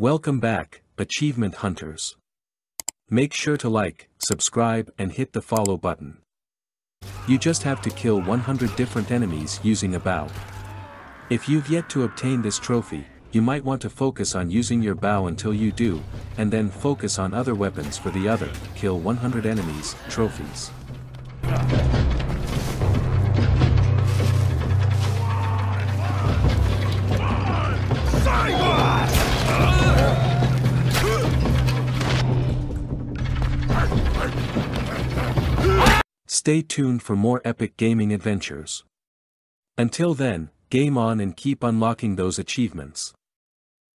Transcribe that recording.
Welcome back, Achievement Hunters. Make sure to like, subscribe and hit the follow button. You just have to kill 100 different enemies using a bow. If you've yet to obtain this trophy, you might want to focus on using your bow until you do, and then focus on other weapons for the other kill 100 enemies trophies. Stay tuned for more epic gaming adventures. Until then, game on and keep unlocking those achievements.